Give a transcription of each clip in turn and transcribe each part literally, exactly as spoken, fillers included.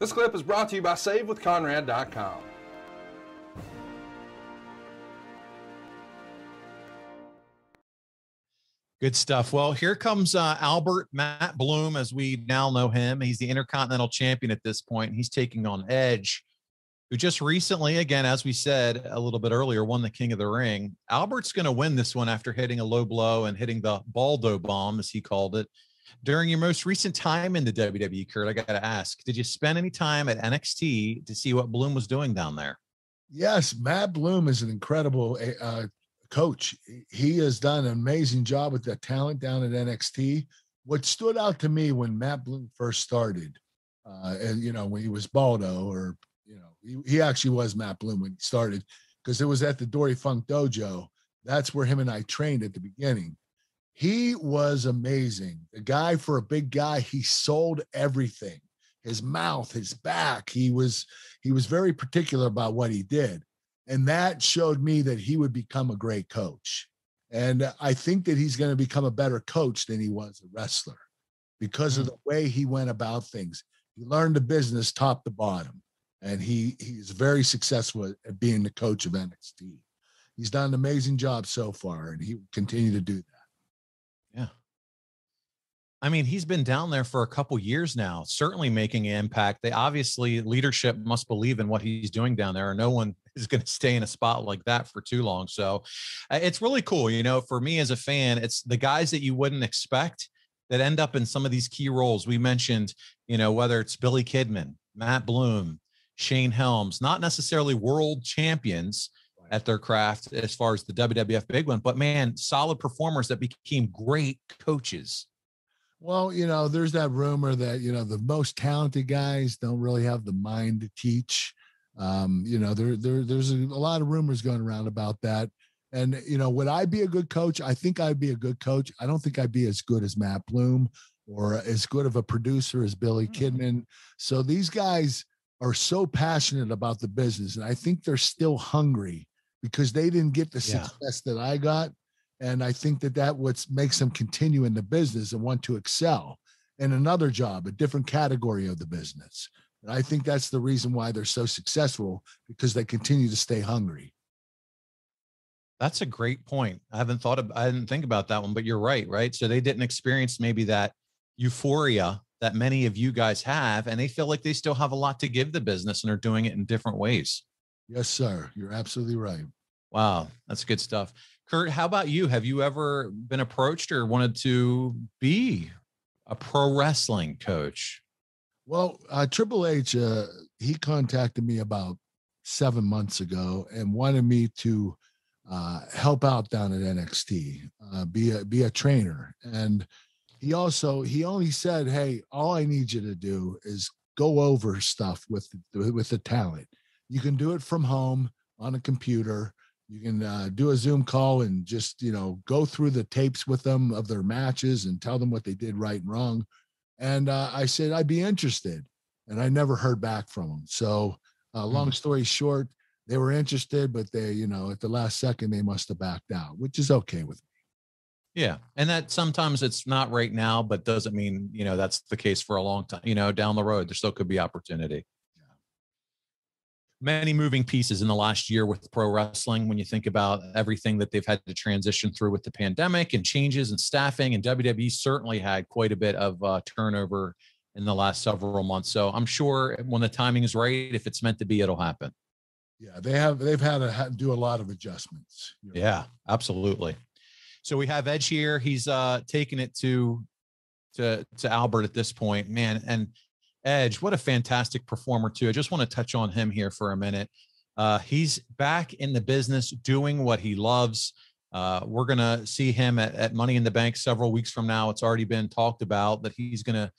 This clip is brought to you by Save With Conrad dot com. Good stuff. Well, here comes uh, Albert Matt Bloom, as we now know him. He's the Intercontinental Champion at this point. He's taking on Edge, who just recently, again, as we said a little bit earlier, won the King of the Ring. Albert's going to win this one after hitting a low blow and hitting the Baldo Bomb, as he called it. During your most recent time in the W W E, Kurt, I got to ask, did you spend any time at N X T to see what Bloom was doing down there? Yes, Matt Bloom is an incredible uh coach. He has done an amazing job with the talent down at N X T. What stood out to me when Matt Bloom first started, uh, and you know, when he was Baldo, or, you know, he, he actually was Matt Bloom when he started, because it was at the Dory Funk Dojo. That's where him and I trained at the beginning. He was amazing. The guy, for a big guy, he sold everything, his mouth, his back. He was, he was very particular about what he did. And that showed me that he would become a great coach. And I think that he's going to become a better coach than he was a wrestler because mm-hmm. of the way he went about things. He learned the business top to bottom, and he he's very successful at being the coach of N X T. He's done an amazing job so far, and he will continue to do that. Yeah. I mean, he's been down there for a couple years now, certainly making an impact. They obviously, leadership must believe in what he's doing down there, or no one is going to stay in a spot like that for too long. So uh, it's really cool. You know, for me as a fan, it's the guys that you wouldn't expect that end up in some of these key roles. We mentioned, you know, whether it's Billy Kidman, Matt Bloom, Shane Helms, not necessarily world champions at their craft as far as the W W F big one, but man, solid performers that became great coaches. Well, you know, there's that rumor that, you know, the most talented guys don't really have the mind to teach. Um, you know, there, there, there's a lot of rumors going around about that. And, you know, would I be a good coach? I think I'd be a good coach. I don't think I'd be as good as Matt Bloom or as good of a producer as Billy Kidman. So these guys are so passionate about the business, and I think they're still hungry because they didn't get the yeah. success that I got. And I think that that what makes them continue in the business and want to excel in another job, a different category of the business. And I think that's the reason why they're so successful, because they continue to stay hungry. That's a great point. I haven't thought of, I didn't think about that one, but you're right, right? So they didn't experience maybe that euphoria that many of you guys have, and they feel like they still have a lot to give the business and are doing it in different ways. Yes, sir. You're absolutely right. Wow. That's good stuff. Kurt, how about you? Have you ever been approached or wanted to be a pro wrestling coach? Well, uh, Triple H, uh, he contacted me about seven months ago and wanted me to uh, help out down at N X T, uh, be a be a trainer. And he also he only said, "Hey, all I need you to do is go over stuff with with the talent. You can do it from home on a computer. You can uh, do a Zoom call and just, you know, go through the tapes with them of their matches and tell them what they did right and wrong." And uh, I said, I'd be interested. And I never heard back from them. So uh, long story short, they were interested, but they, you know, at the last second, they must have backed out, which is okay with me. Yeah. And that sometimes it's not right now, but doesn't mean, you know, that's the case for a long time. You know, down the road, there still could be opportunity. Many moving pieces in the last year with pro wrestling. When you think about everything that they've had to transition through with the pandemic and changes and staffing, and W W E certainly had quite a bit of uh, turnover in the last several months. So I'm sure when the timing is right, if it's meant to be, it'll happen. Yeah, they have. They've had to do a lot of adjustments. You know? Yeah, absolutely. So we have Edge here. He's uh, taking it to to to Albert at this point, man, and. Edge, what a fantastic performer too. I just want to touch on him here for a minute. Uh, he's back in the business doing what he loves. Uh, we're going to see him at, at Money in the Bank several weeks from now. It's already been talked about that he's going to,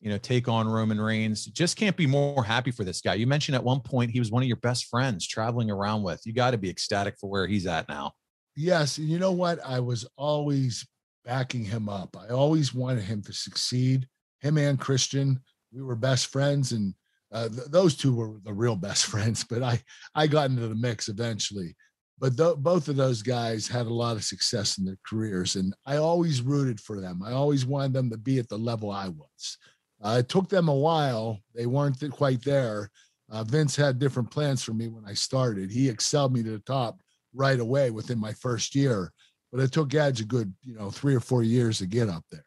you know, take on Roman Reigns. Just can't be more happy for this guy. You mentioned at one point he was one of your best friends traveling around with. You got to be ecstatic for where he's at now. Yes. And you know what? I was always backing him up. I always wanted him to succeed, him and Christian. We were best friends, and uh, th those two were the real best friends, but I, I got into the mix eventually. But th both of those guys had a lot of success in their careers, and I always rooted for them. I always wanted them to be at the level I was. Uh, it took them a while. They weren't quite there. Uh, Vince had different plans for me when I started. He excelled me to the top right away within my first year, but it took Edge a good, you know, three or four years to get up there.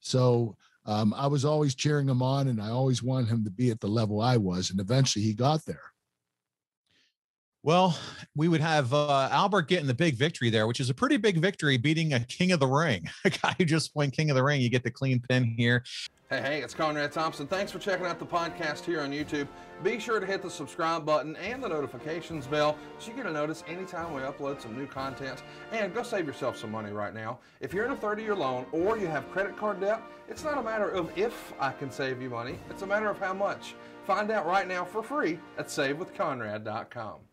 So um, I was always cheering him on, and I always wanted him to be at the level I was, and eventually he got there. Well, we would have uh, Albert getting the big victory there, which is a pretty big victory, beating a King of the Ring, a guy who just went King of the Ring. You get the clean pin here. Hey, hey, it's Conrad Thompson. Thanks for checking out the podcast here on YouTube. Be sure to hit the subscribe button and the notifications bell so you get a notice anytime we upload some new content. And go save yourself some money right now. If you're in a thirty-year loan or you have credit card debt, it's not a matter of if I can save you money. It's a matter of how much. Find out right now for free at save with conrad dot com.